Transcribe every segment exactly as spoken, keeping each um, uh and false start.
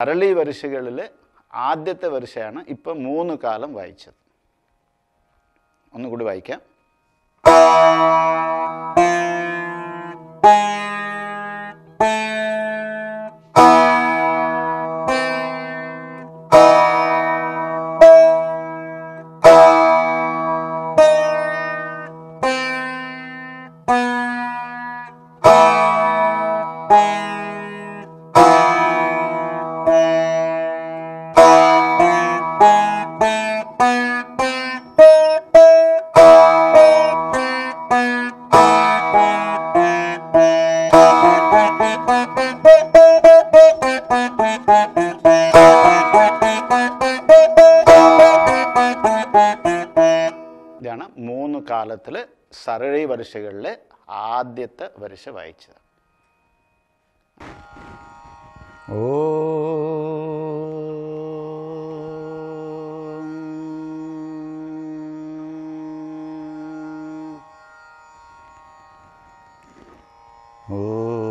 Arali Varishagale, Adeta Varishana, Ipa Moon Kalam Vaicha. On the good Vaika Kalathle, Sarari Varishagale, Adeta Varishavacha. Oh. Oh.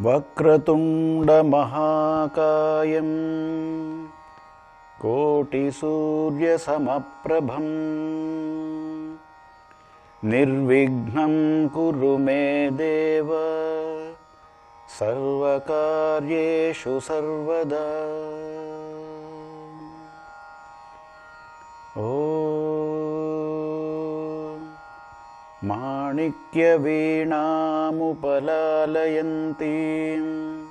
Vakratunda Mahakayam Koti Surya Samaprabham Nirvignam Kurume Deva Sarvakaryeshu Sarvada Om Manikya Veenamupalalayantim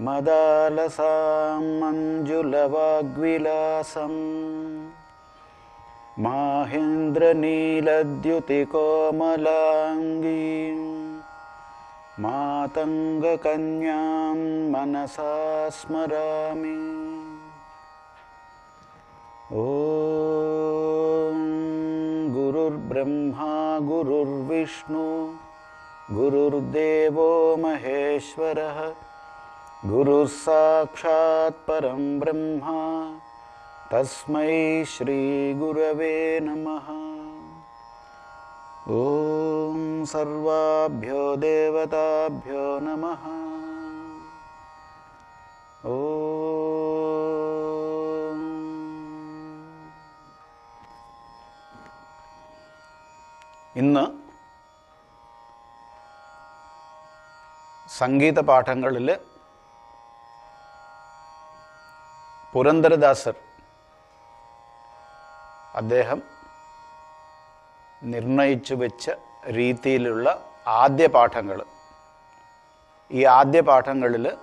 Madalasam Manjulavagvilasam Mahindra Niladyuti Komalangim Matanga Kanyam Manasasmarami Om Gurur Brahma Gurur Vishnu Gurur Devo Maheshwaraha Guru Sakshat Param Brahma Tasmai Shri Gurave Namaha Om Sarvabhyo Devatabhyo Namaha Om Inna Sangeetha Paathangalile Purandaradasar Adeham Nirnayichuvecha Reethiyilulla Adya Paathangal. Ee Adya Paathangalil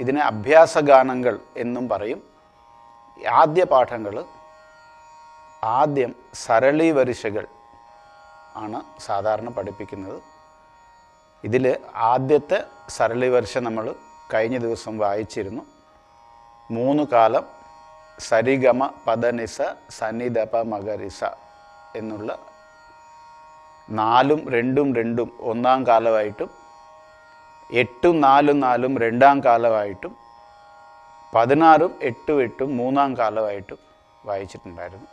Idine Abhyasa Ganangal ennum parayum. Ee Adya Paathangal Adyam Sarali Varishagal Aanu Sadharana Padipikkunnathu. Idile Adyathe Sarali Varisha nammal kayinja divasam vaayichirunnu. Moonu Kalam, Sarigama, Padanisa, Sanidapa, Magarisa. Ennulla Nalum, Rendum, Rendum, Ondaam Kalavaitum, Ettum, Nalum, Nalum, Rendaam Kalavaitum, Padinarum, Ettu, Ettum, Moonaam Kalavaitum, Vaichittundarunnu.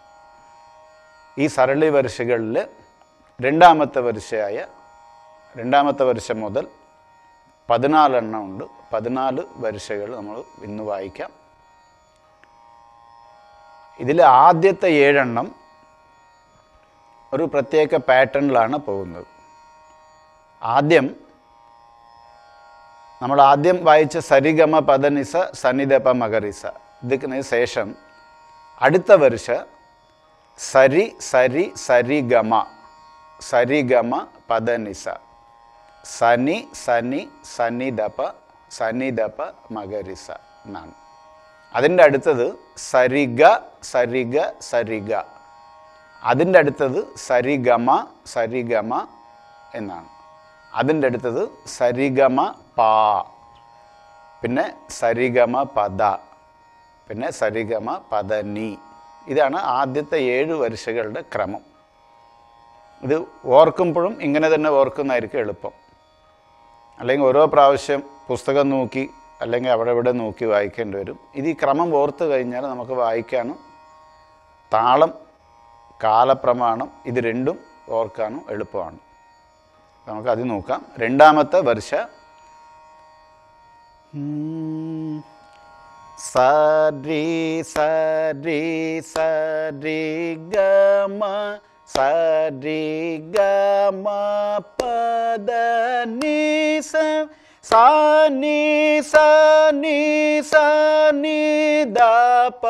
Ee Sarali Varishakalile, Rendamatha Varishaya, Rendamatha Varisha Mudal, Padinalu Ennam Undu, Padinalu Varishakal Nammal Innu Vayikkam. ഇതിലെ ആദ്യത്തെ ഏഴെണ്ണം ഒരു പ്രത്യേക പാറ്റേണിലാണ് പോകുന്നത്. ആദ്യം നമ്മൾ ആദ്യം വായിച്ച സരിഗമ പദനിസ സനിദപ മഗരിസ ഇതിന് ശേഷം അടുത്ത വർഷ സരി സരി സരിഗമ സരിഗമ പദനിസ സനി സനി സനിദപ സനിദപ മഗരിസ എന്നാണ്. അതിന്റെ അടുത്തത് സരിഗ സരിഗ സരിഗ അതിൻ്റെ അടുത്തത് സരിഗമ സരിഗമ എന്നാണ്. അതിൻ്റെ അടുത്തത് സരിഗമ പാ, പിന്നെ സരിഗമ പദ, പിന്നെ സരിഗമ പദനി. ഇതാണ് ആദ്യത്തെ ഏഴ് വരിശകളുടെ ക്രമം. ഇത് ഓർക്കുമ്പോഴും ഇങ്ങനെ തന്നെ ഓർക്കുന്നതായിരിക്കും എളുപ്പം. അല്ലെങ്കിൽ ഓരോ പ്രാവശ്യം പുസ്തകം നോക്കി അല്ലെങ്കിൽ അവിടെ ഇവിടെ നോക്കി വായിക്കേണ്ടി വരും. ഇത് ഈ ക്രമം ഓർത്ത് കഴിഞ്ഞാൽ നമുക്ക് വായിക്കാനും താളം കാലപ്രമാണം ഇത് രണ്ടും ഓർക്കാനും എളുപ്പമാണ്. നമുക്കത് നോക്കാം. രണ്ടാമത്തെ വർഷ സരി സരി സരി ഗമ സരി ഗമ പദ നി സ സാ നി സ നി സ നി ദ പ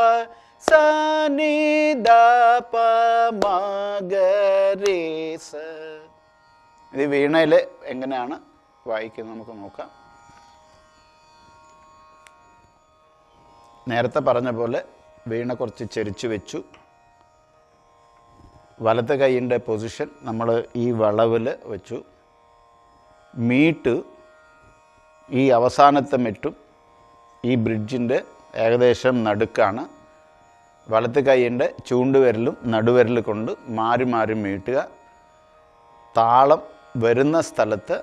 സ നി ദ പ മ ഗ രി സ. ഇത് വീണയിൽ എങ്ങനെയാണ് വായിക്കുന്നത് നമുക്ക് നോക്കാം. നേരത്തെ പറഞ്ഞ പോലെ വീണ കുറച്ച് ചെരിച്ചു വെച്ചു. വലത്തെ കൈയിൻ്റെ പൊസിഷൻ നമ്മൾ ഈ വളവിൽ വെച്ചു. മീറ്റ് ഈ അവസാനത്തെ മീറ്റും ഈ ബ്രിഡ്ജിൻ്റെ ഏകദേശം നടുക്കാണ്. വലത്ത് കൈയിൻ്റെ ചൂണ്ടുവിരലും നടുവിരൽ കൊണ്ട് മാറി മാറി മീട്ടുക. താളം വരുന്ന സ്ഥലത്ത്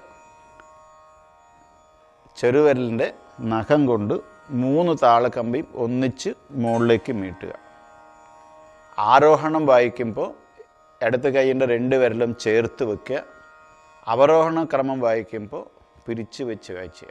ചെറുവിരലിൻ്റെ നഖം കൊണ്ട് മൂന്ന് താളക്കമ്പിയും ഒന്നിച്ച് മുകളിലേക്ക് മീട്ടുക. ആരോഹണം വായിക്കുമ്പോൾ ഇടത്ത് കൈയിൻ്റെ രണ്ട് വിരലും ചേർത്ത് വയ്ക്കുക. അവരോഹണ ക്രമം വായിക്കുമ്പോൾ പിരിച്ച് വെച്ച് വായിക്കുക.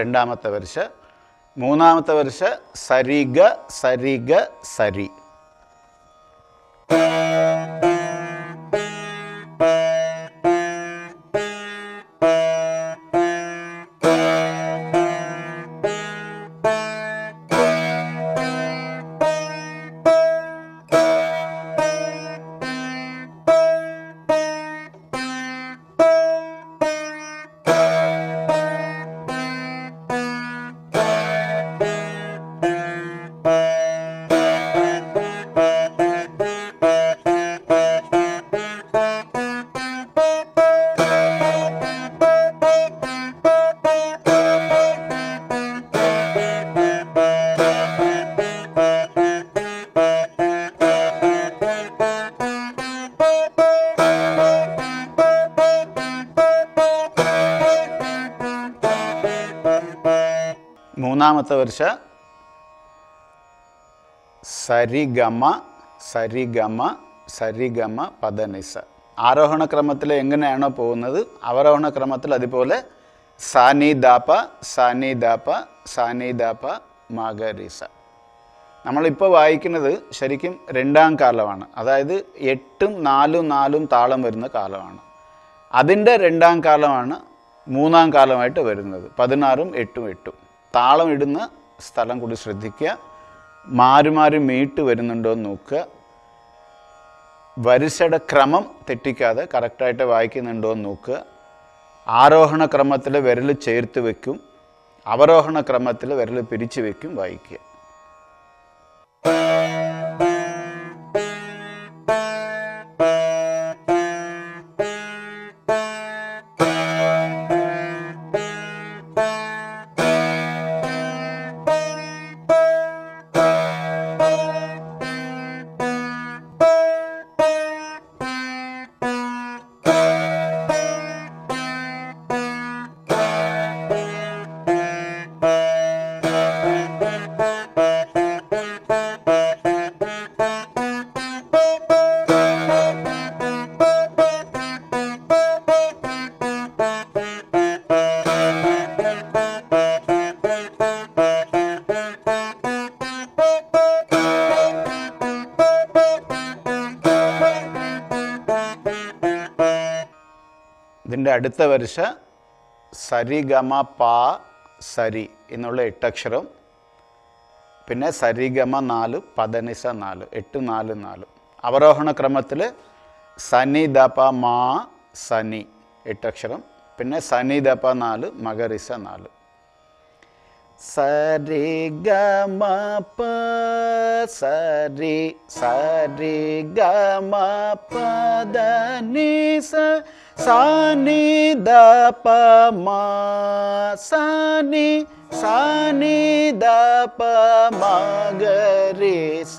രണ്ടാമത്തെ വർഷ. മൂന്നാമത്തെ വർഷ സരിഗ സരിഗ സരി. മൂന്നാമത്തെ വർഷ സരിഗമ സരിഗമ സരിഗമ പദനിസ. ആരോഹണ ക്രമത്തിൽ എങ്ങനെയാണോ പോകുന്നത് അവരോഹണ ക്രമത്തിൽ അതുപോലെ സാനി ദാപ സാനി ദാപ സാനി ദാപ മാഗരിസ. നമ്മളിപ്പോൾ വായിക്കുന്നത് ശരിക്കും രണ്ടാം കാലമാണ്. അതായത് എട്ടും നാലും നാലും താളം വരുന്ന കാലമാണ്. അതിൻ്റെ രണ്ടാം കാലമാണ് മൂന്നാം കാലമായിട്ട് വരുന്നത്. പതിനാറും എട്ടും എട്ടും താളം ഇടുന്ന സ്ഥലം കൂടി ശ്രദ്ധിക്കുക. മാറി മാറി മീട്ട് വരുന്നുണ്ടോ എന്ന് നോക്കുക. വരിശയുടെ ക്രമം തെറ്റിക്കാതെ കറക്റ്റായിട്ട് വായിക്കുന്നുണ്ടോ എന്ന് നോക്കുക. ആരോഹണ ക്രമത്തിൽ വിരൽ ചേർത്ത് വയ്ക്കും, അവരോഹണ ക്രമത്തിൽ വിരൽ പിരിച്ചു വയ്ക്കും വായിക്കുക. അടുത്ത വരിശ സരി ഗമ പാ സരി എന്നുള്ള എട്ടക്ഷരവും പിന്നെ സരി ഗമ നാല് പദനിസ നാല് എട്ട് നാല് നാല് അവരോഹണ ക്രമത്തിൽ സനി ദപ മാ സനി എട്ടക്ഷരം പിന്നെ സനി ദപ നാല് മകരിസ നാല് സരി ഗമ പ സരി സരി ഗമ പദനിസ സനി ദപ മാ സനി സനി ദപ മകരിസ.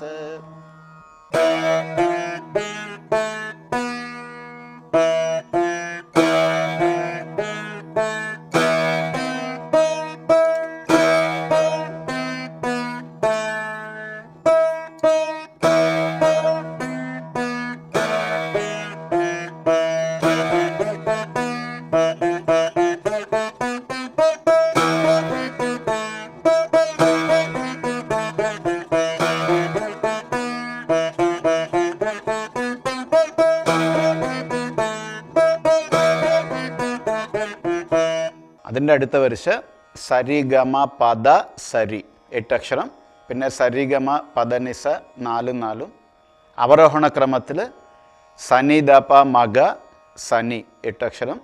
അതിൻ്റെ അടുത്ത വരിശ സരി ഗമ പദ സരി എട്ടക്ഷരം പിന്നെ സരി ഗമ പദനിസ നാലും നാലും അവരോഹണ ക്രമത്തിൽ സനി ദപ മഗ സനി എട്ടക്ഷരം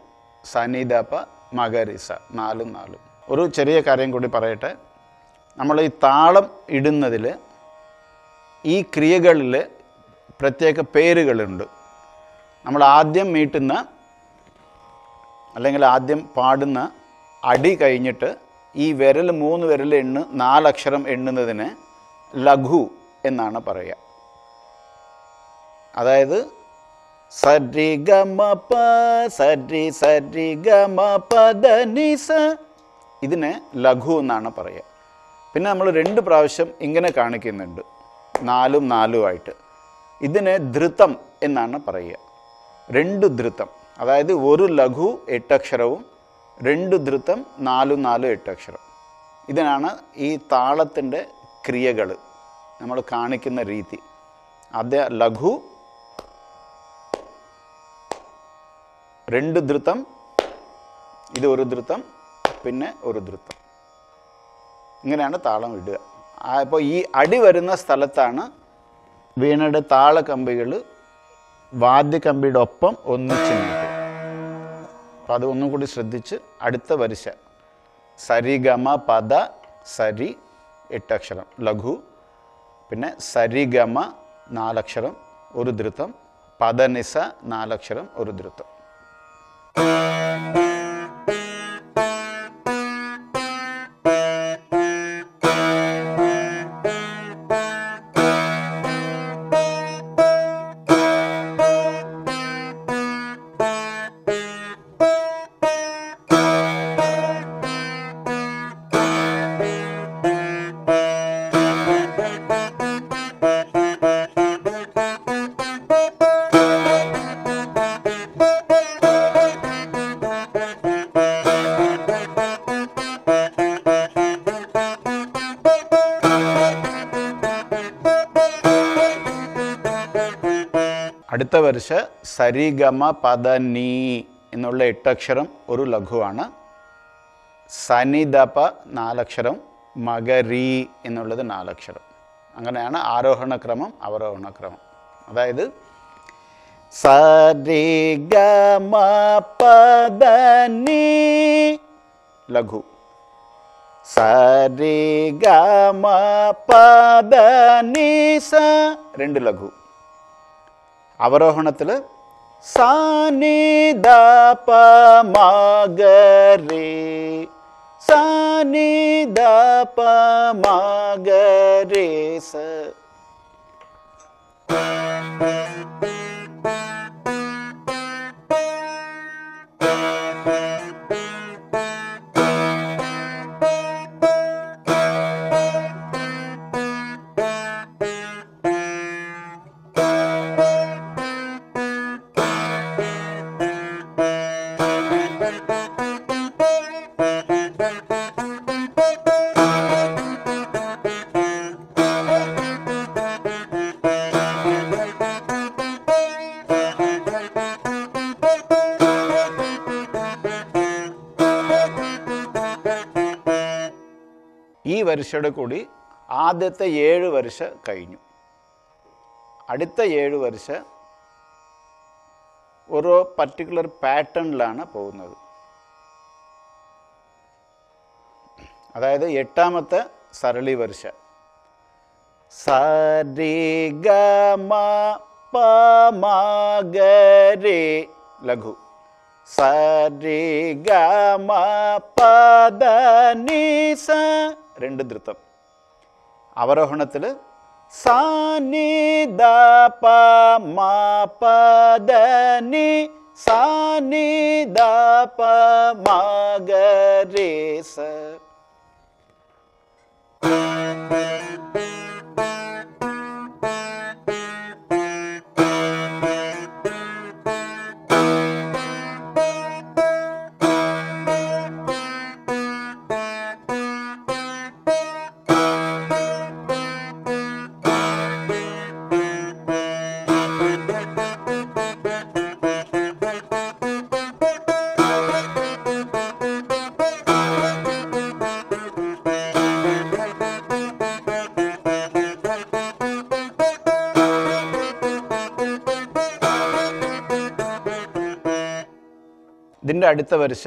സനി ദപ മകരിസ നാലും നാലും. ഒരു ചെറിയ കാര്യം കൂടി പറയട്ടെ, നമ്മൾ ഈ താളം ഇടുന്നതിൽ ഈ ക്രിയകളിൽ പ്രത്യേക പേരുകളുണ്ട്. നമ്മൾ ആദ്യം മീട്ടുന്ന അല്ലെങ്കിൽ ആദ്യം പാടുന്ന അടി കഴിഞ്ഞിട്ട് ഈ വിരൽ മൂന്ന് വിരൽ എണ്ണ് നാലക്ഷരം എണ്ണുന്നതിന് ലഘു എന്നാണ് പറയുക. അതായത് സരി ഗമ പ സരി സരി ഗമ പദനിസ ഇതിനെ ലഘു എന്നാണ് പറയുക. പിന്നെ നമ്മൾ രണ്ട് പ്രാവശ്യം ഇങ്ങനെ കാണിക്കുന്നുണ്ട് നാലും നാലുമായിട്ട്, ഇതിനെ ധൃതം എന്നാണ് പറയുക. രണ്ട് ധൃതം, അതായത് ഒരു ലഘു എട്ടക്ഷരവും രണ്ട് ധൃത്തം നാലും നാലും എട്ടക്ഷരം. ഇതിനാണ് ഈ താളത്തിൻ്റെ ക്രിയകൾ നമ്മൾ കാണിക്കുന്ന രീതി. ആദ്യ ലഘു, രണ്ട് ധൃത്തം, ഇത് ഒരു ധൃത്തം, പിന്നെ ഒരു ധൃത്തം, ഇങ്ങനെയാണ് താളം ഇടുക. അപ്പോൾ ഈ അടി വരുന്ന സ്ഥലത്താണ് വീണയുടെ താളക്കമ്പികൾ വാദ്യക്കമ്പിയുടെ ഒപ്പം ഒന്നിച്ച് നീട്ടുക. അപ്പോൾ അത് ഒന്നും കൂടി ശ്രദ്ധിച്ച് അടുത്ത വരിശ സരി ഗമ പദ സരി എട്ടക്ഷരം ലഘു, പിന്നെ സരി ഗമ നാലക്ഷരം ഒരു ധൃത്തം, പദനിസ നാലക്ഷരം ഒരു ധൃത്തം. അടുത്ത വരിശ സരി ഗമ പദ നീ എന്നുള്ള എട്ടക്ഷരം ഒരു ലഘുവാണ്, സനി ദപ നാലക്ഷരം, മകരീ എന്നുള്ളത് നാലക്ഷരം. അങ്ങനെയാണ് ആരോഹണക്രമം അവരോഹണക്രമം. അതായത് സരി ഗമ പദ നീ ലഘു, സരി ഗമ പദ നീ സ രണ്ട് ലഘു, അവരോഹണത്തിൽ സാനി ദപ മഗരി സാനി ദപ മഗരി സ. ഈ വർഷയുടെ കൂടി ആദ്യത്തെ ഏഴ് വർഷം കഴിഞ്ഞു. അടുത്ത ഏഴ് വർഷം ഓരോ പർട്ടിക്കുലർ പാറ്റേണിലാണ് പോകുന്നത്. അതായത് എട്ടാമത്തെ സരളി വർഷ സരി ഗ മ പ മ ഗ രെ ലഘു സരി ഗ മ പ ദ നി സ രണ്ട് ധൃത്തം. അവരോഹണത്തിൽ സാ നി ദ പ മ പ ദ നി സാ നി ദ പ മ ഗ രെ സ. ഇതിൻ്റെ അടുത്ത വർഷ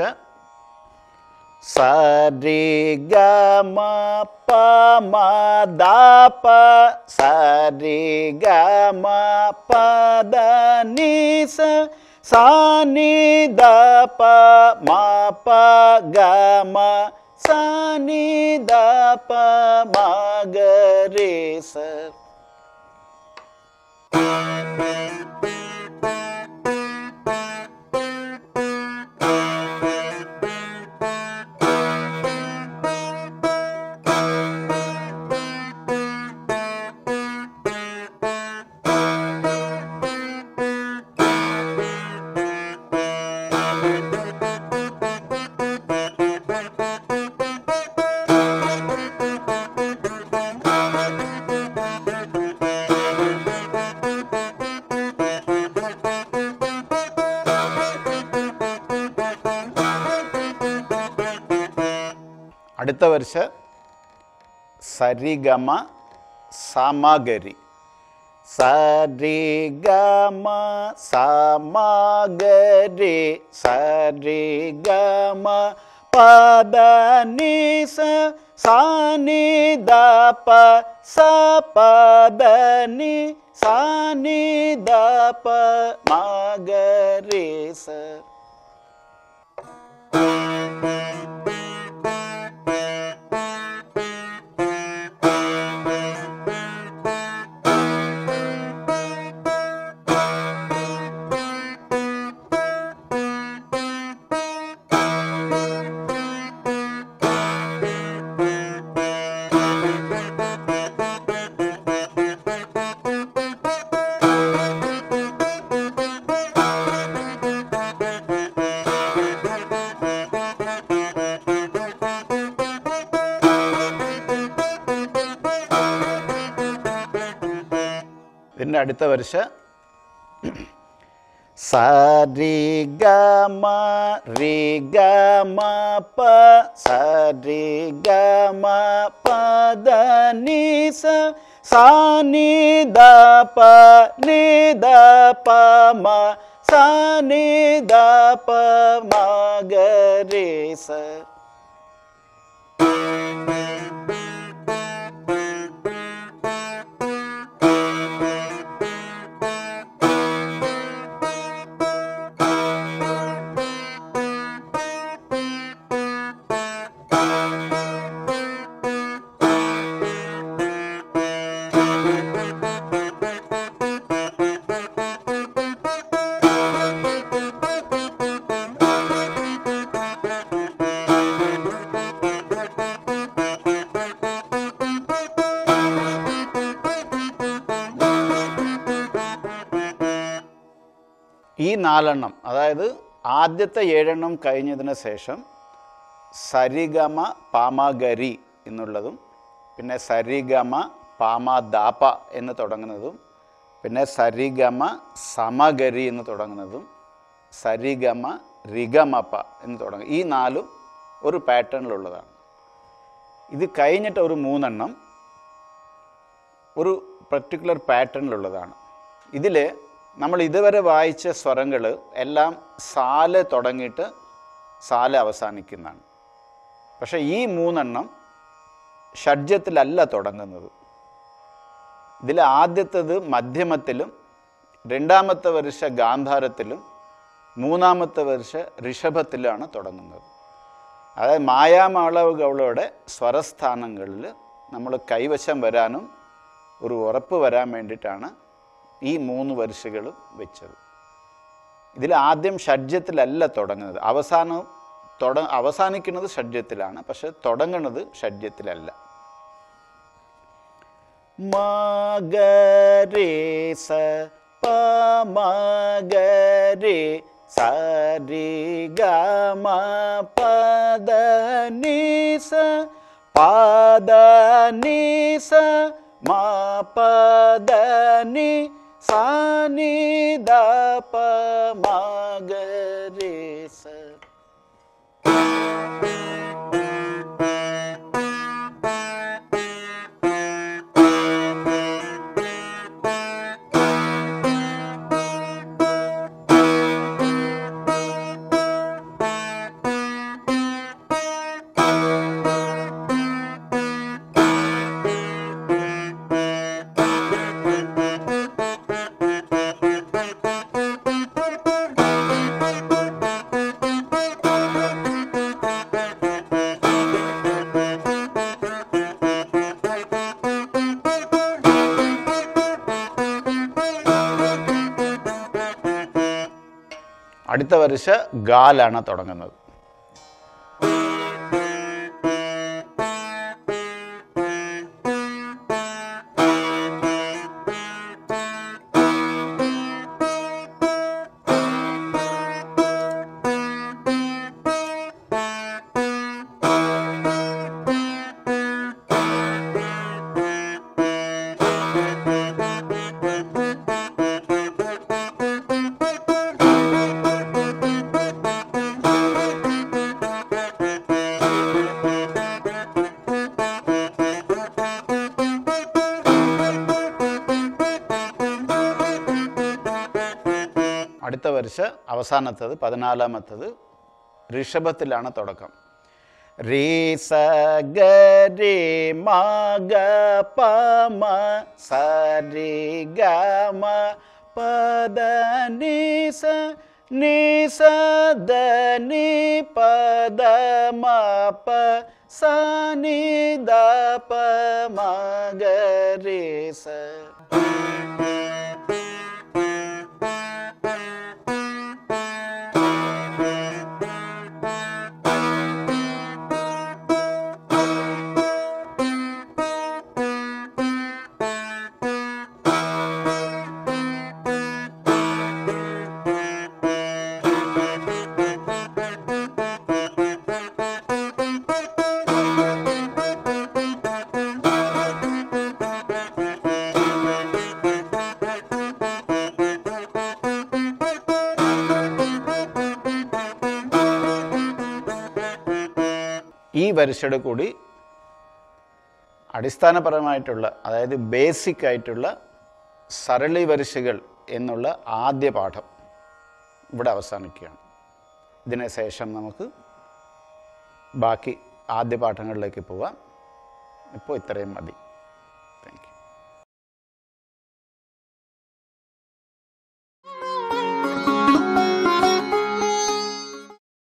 സരി ഗ മ പ മ ദ പ സരി ഗ മ പ ദ നി സ സാ നി ദ പ മ പ ഗ മ സാ നി ദ പ മ ഗ രെ സ. അടുത്ത വർഷ സരി ഗമ സാമഗരി സരി ഗമ സാമഗരി സരി ഗമ പദ നി സ സാ നി ദ പ സ പദ നി സാ നി ദ പ മ ഗ രി സ. അടുത്ത വർഷ സരി ഗ മ രി ഗ മ പ സരി ഗ മ പ ദ നി സ സാ നി ദ പ നി ദ പ മ സാ നി ദ പ മ ഗ രി സ. ഈ നാലെണ്ണം, അതായത് ആദ്യത്തെ ഏഴെണ്ണം കഴിഞ്ഞതിന് ശേഷം സരിഗമ പാമഗരി എന്നുള്ളതും പിന്നെ സരിഗമ പാമദാപ എന്ന് തുടങ്ങുന്നതും പിന്നെ സരിഗമ സമഗരി എന്ന് തുടങ്ങുന്നതും സരിഗമ റിഗമപ എന്ന് തുടങ്ങും, ഈ നാലും ഒരു പാറ്റേണിലുള്ളതാണ്. ഇത് കഴിഞ്ഞിട്ട് ഒരു മൂന്നെണ്ണം ഒരു പർട്ടിക്കുലർ പാറ്റേണിലുള്ളതാണ്. ഇതിൽ നമ്മൾ ഇതുവരെ വായിച്ച സ്വരങ്ങൾ എല്ലാം സാല തുടങ്ങിയിട്ട് സാല അവസാനിക്കുന്നതാണ്. പക്ഷേ ഈ മൂന്നെണ്ണം ഷഡ്ജത്തിലല്ല തുടങ്ങുന്നത്. ഇതിൽ ആദ്യത്തേത് മധ്യമത്തിലും രണ്ടാമത്തെ വർഷ ഗാന്ധാരത്തിലും മൂന്നാമത്തെ വർഷ ഋഷഭത്തിലാണ് തുടങ്ങുന്നത്. അതായത് മായാമാളവകളുടെ സ്വരസ്ഥാനങ്ങളിൽ നമ്മൾ കൈവശം വരാനും ഒരു ഉറപ്പ് വരാൻ വേണ്ടിയിട്ടാണ് ഈ മൂന്ന് വർഷകളും വെച്ചത്. ഇതിൽ ആദ്യം ഷഡ്ജത്തിലല്ല തുടങ്ങുന്നത്. അവസാനം തുട അവസാനിക്കുന്നത് ഷഡ്ജത്തിലാണ്, പക്ഷെ തുടങ്ങുന്നത് ഷഡ്ജത്തിലല്ല. മഗരേസ പമഗരേ സാരി ഗമ പദനിസ പദനിസ മാ പദനി സാനി ദ പ മഗരേസ. അടുത്ത വർഷ ഗാലാണ് തുടങ്ങുന്നത്. അടുത്ത വർഷം അവസാനത്തത് പതിനാലാമത്തത് ഋഷഭത്തിലാണ് തുടക്കം. റീ സ ഗ രി മ ഗ പ മ സ രി ഗ മ പ ദ നി സ നി സ ദ നി പ ദ മ പ സ നി ദ പ മ ഗ രി സ. ഈ വരിശയുടെ കൂടി അടിസ്ഥാനപരമായിട്ടുള്ള, അതായത് ബേസിക് ആയിട്ടുള്ള സരളി വരിശകൾ എന്നുള്ള ആദ്യ പാഠം ഇവിടെ അവസാനിക്കുകയാണ്. ഇതിന് ശേഷം നമുക്ക് ബാക്കി ആദ്യ പാഠങ്ങളിലേക്ക് പോവാം. ഇപ്പോൾ ഇത്രയും മതി.